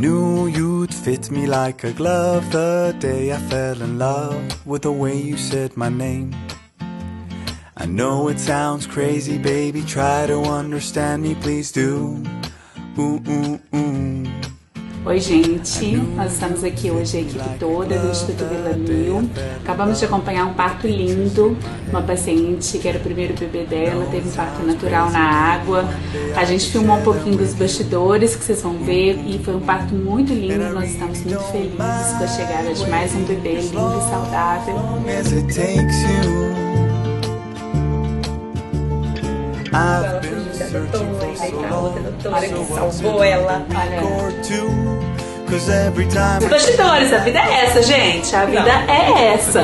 knew you'd fit me like a glove the day I fell in love with the way you said my name. I know it sounds crazy, baby, try to understand me, please do. Oi gente, nós estamos aqui hoje, a equipe toda do Instituto Villamil. Acabamos de acompanhar um parto lindo, uma paciente que era o primeiro bebê dela, teve um parto natural na água. A gente filmou um pouquinho dos bastidores que vocês vão ver e foi um parto muito lindo. Nós estamos muito felizes com a chegada de mais um bebê lindo e saudável. Ela fugiu da tumba e veio pra outra doutora que salvou ela. Olha. Os bastidores, a vida é essa, gente. A vida é essa.